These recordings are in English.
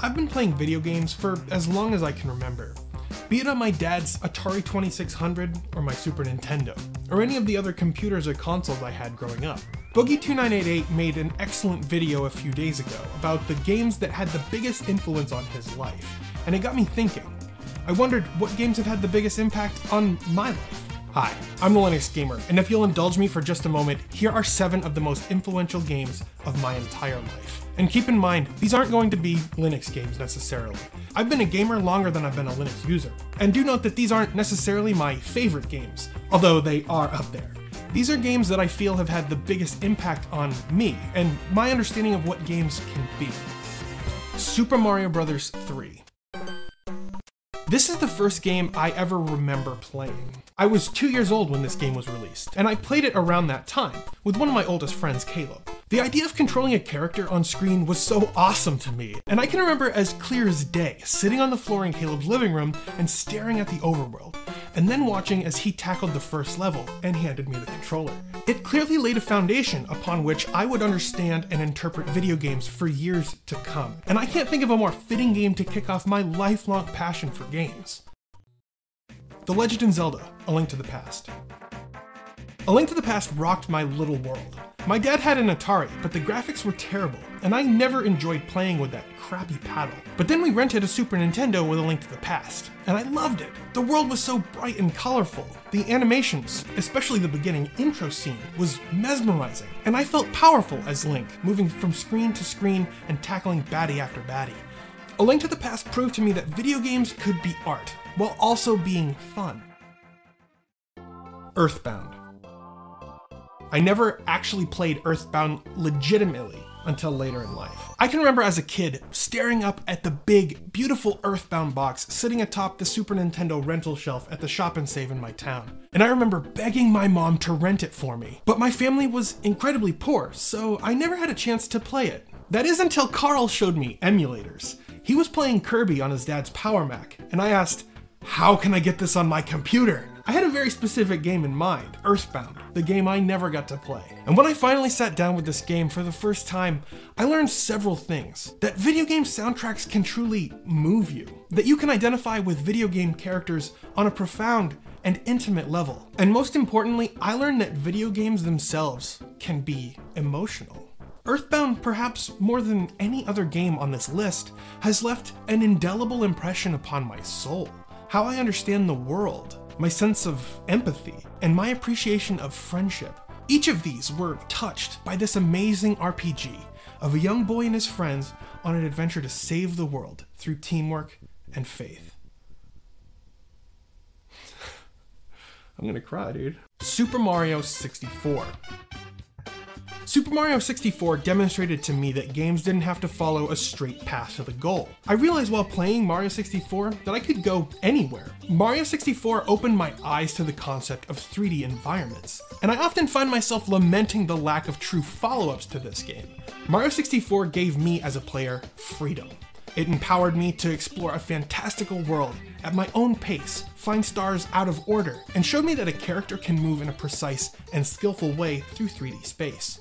I've been playing video games for as long as I can remember, be it on my dad's Atari 2600 or my Super Nintendo, or any of the other computers or consoles I had growing up. Boogie2988 made an excellent video a few days ago about the games that had the biggest influence on his life, and it got me thinking. I wondered what games have had the biggest impact on my life. Hi, I'm the Linux Gamer, and if you'll indulge me for just a moment, here are 7 of the most influential games of my entire life. And keep in mind, these aren't going to be Linux games necessarily. I've been a gamer longer than I've been a Linux user, and do note that these aren't necessarily my favorite games, although they are up there. These are games that I feel have had the biggest impact on me, and my understanding of what games can be. Super Mario Bros. 3. This is the first game I ever remember playing. I was 2 years old when this game was released, and I played it around that time, with one of my oldest friends, Caleb. The idea of controlling a character on screen was so awesome to me, and I can remember as clear as day, sitting on the floor in Caleb's living room and staring at the overworld, and then watching as he tackled the first level and handed me the controller. It clearly laid a foundation upon which I would understand and interpret video games for years to come, and I can't think of a more fitting game to kick off my lifelong passion for games. The Legend of Zelda: A Link to the Past. A Link to the Past rocked my little world. My dad had an Atari, but the graphics were terrible, and I never enjoyed playing with that crappy paddle. But then we rented a Super Nintendo with A Link to the Past, and I loved it. The world was so bright and colorful. The animations, especially the beginning intro scene, was mesmerizing, and I felt powerful as Link, moving from screen to screen and tackling baddie after baddie. A Link to the Past proved to me that video games could be art, while also being fun. Earthbound. I never actually played Earthbound legitimately until later in life. I can remember as a kid staring up at the big, beautiful Earthbound box sitting atop the Super Nintendo rental shelf at the Shop and Save in my town. And I remember begging my mom to rent it for me. But my family was incredibly poor, so I never had a chance to play it. That is until Carl showed me emulators. He was playing Kirby on his dad's Power Mac, and I asked, "How can I get this on my computer?" I had a very specific game in mind, Earthbound, the game I never got to play. And when I finally sat down with this game for the first time, I learned several things. That video game soundtracks can truly move you. That you can identify with video game characters on a profound and intimate level. And most importantly, I learned that video games themselves can be emotional. Earthbound, perhaps more than any other game on this list, has left an indelible impression upon my soul. How I understand the world, my sense of empathy, and my appreciation of friendship. Each of these were touched by this amazing RPG of a young boy and his friends on an adventure to save the world through teamwork and faith. I'm gonna cry, dude. Super Mario 64. Super Mario 64 demonstrated to me that games didn't have to follow a straight path to the goal. I realized while playing Mario 64 that I could go anywhere. Mario 64 opened my eyes to the concept of 3D environments, and I often find myself lamenting the lack of true follow-ups to this game. Mario 64 gave me, as a player, freedom. It empowered me to explore a fantastical world at my own pace, find stars out of order, and showed me that a character can move in a precise and skillful way through 3D space.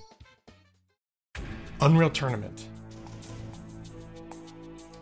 Unreal Tournament.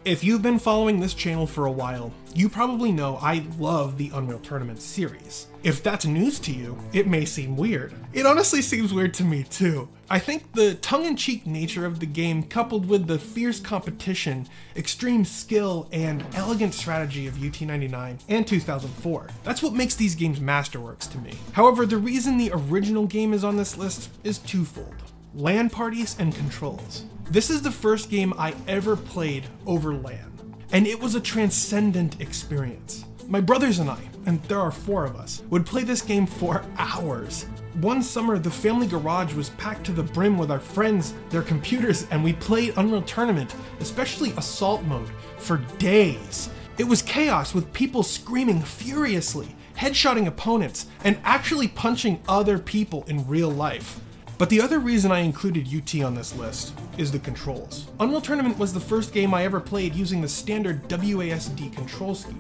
If you've been following this channel for a while, you probably know I love the Unreal Tournament series. If that's news to you, it may seem weird. It honestly seems weird to me too. I think the tongue-in-cheek nature of the game, coupled with the fierce competition, extreme skill, and elegant strategy of UT99 and 2004, that's what makes these games masterworks to me. However, the reason the original game is on this list is twofold. LAN parties and controls. This is the first game I ever played over LAN, and it was a transcendent experience. My brothers and I, and there are 4 of us, would play this game for hours. One summer, the family garage was packed to the brim with our friends, their computers, and we played Unreal Tournament, especially Assault Mode, for days. It was chaos with people screaming furiously, headshotting opponents, and actually punching other people in real life. But the other reason I included UT on this list is the controls. Unreal Tournament was the first game I ever played using the standard WASD control scheme.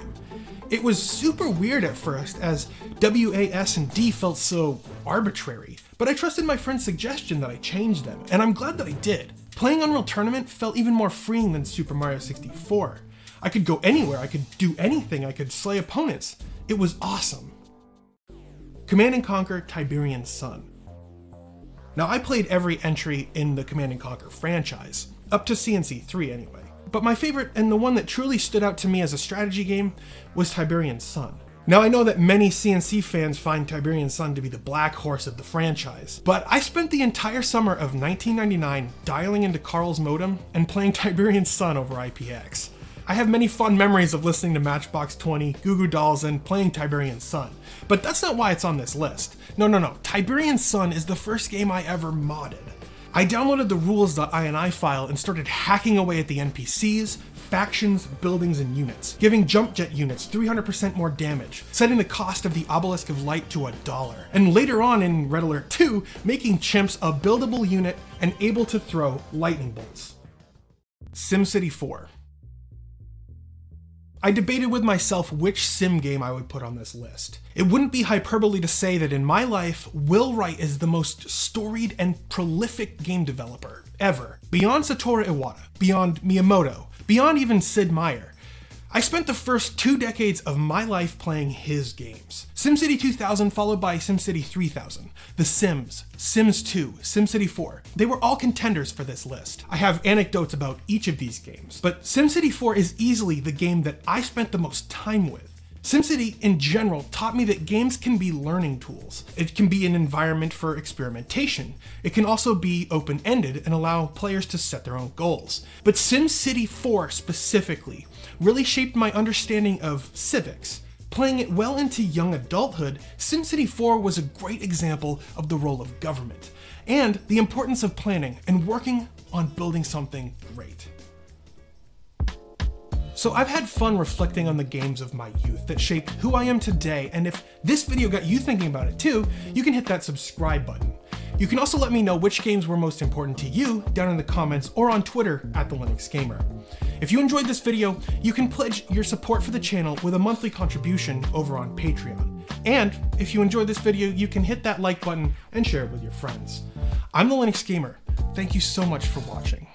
It was super weird at first, as WAS and D felt so arbitrary, but I trusted my friend's suggestion that I change them, and I'm glad that I did. Playing Unreal Tournament felt even more freeing than Super Mario 64. I could go anywhere, I could do anything, I could slay opponents. It was awesome. Command & Conquer: Tiberian Sun. Now, I played every entry in the Command & Conquer franchise, up to C&C 3 anyway. But my favorite, and the one that truly stood out to me as a strategy game, was Tiberian Sun. Now, I know that many C&C fans find Tiberian Sun to be the black horse of the franchise, but I spent the entire summer of 1999 dialing into Carl's modem and playing Tiberian Sun over IPX. I have many fun memories of listening to Matchbox 20, Goo Goo Dolls, and playing Tiberian Sun, but that's not why it's on this list. No, Tiberian Sun is the first game I ever modded. I downloaded the rules.ini file and started hacking away at the NPCs, factions, buildings, and units, giving jump jet units 300% more damage, setting the cost of the Obelisk of Light to $1, and later on in Red Alert 2, making chimps a buildable unit and able to throw lightning bolts. SimCity 4. I debated with myself which sim game I would put on this list. It wouldn't be hyperbole to say that in my life, Will Wright is the most storied and prolific game developer ever. Beyond Satoru Iwata, beyond Miyamoto, beyond even Sid Meier. I spent the first 2 decades of my life playing his games. SimCity 2000 followed by SimCity 3000, The Sims, Sims 2, SimCity 4. They were all contenders for this list. I have anecdotes about each of these games, but SimCity 4 is easily the game that I spent the most time with. SimCity, in general, taught me that games can be learning tools. It can be an environment for experimentation. It can also be open-ended and allow players to set their own goals. But SimCity 4 specifically really shaped my understanding of civics. Playing it well into young adulthood, SimCity 4 was a great example of the role of government and the importance of planning and working on building something great. So I've had fun reflecting on the games of my youth that shaped who I am today, and if this video got you thinking about it too, you can hit that subscribe button. You can also let me know which games were most important to you down in the comments or on Twitter at The Linux Gamer. If you enjoyed this video, you can pledge your support for the channel with a monthly contribution over on Patreon. And if you enjoyed this video, you can hit that like button and share it with your friends. I'm The Linux Gamer. Thank you so much for watching.